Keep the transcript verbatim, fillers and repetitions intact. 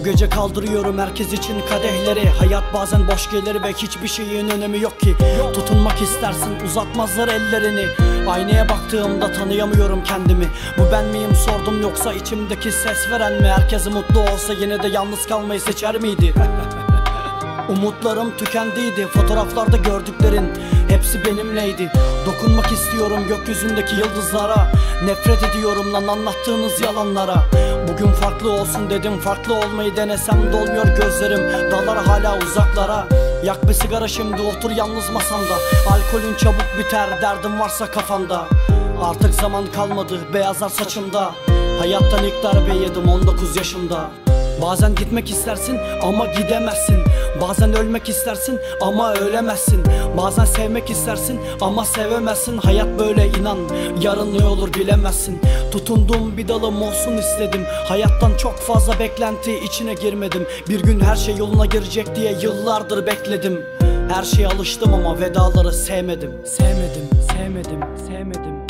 Bu gece kaldırıyorum herkes için kadehleri. Hayat bazen boş gelir ve hiçbir şeyin önemi yok ki. Tutunmak istersin, uzatmazlar ellerini. Aynaya baktığımda tanıyamıyorum kendimi. Bu ben miyim sordum, yoksa içimdeki ses veren mi? Herkes mutlu olsa yine de yalnız kalmayı seçer miydi? Umutlarım tükendiydi, fotoğraflarda gördüklerin hepsi benimleydi. Dokunmak istiyorum gökyüzündeki yıldızlara. Nefret ediyorum lan anlattığınız yalanlara. Bugün farklı olsun dedim, farklı olmayı denesem dolmuyor gözlerim dağlara, hala uzaklara. Yak bir sigara şimdi, otur yalnız masanda. Alkolün çabuk biter, derdin varsa kafanda. Artık zaman kalmadı, beyazlar saçımda. Hayattan ilk darbe yedim on dokuz yaşımda. Bazen gitmek istersin ama gidemezsin. Bazen ölmek istersin ama ölemezsin. Bazen sevmek istersin ama sevemezsin. Hayat böyle inan, yarın ne olur bilemezsin. Tutunduğum bir dalım olsun istedim. Hayattan çok fazla beklenti içine girmedim. Bir gün her şey yoluna girecek diye yıllardır bekledim. Her şeye alıştım ama vedaları sevmedim. Sevmedim, sevmedim, sevmedim.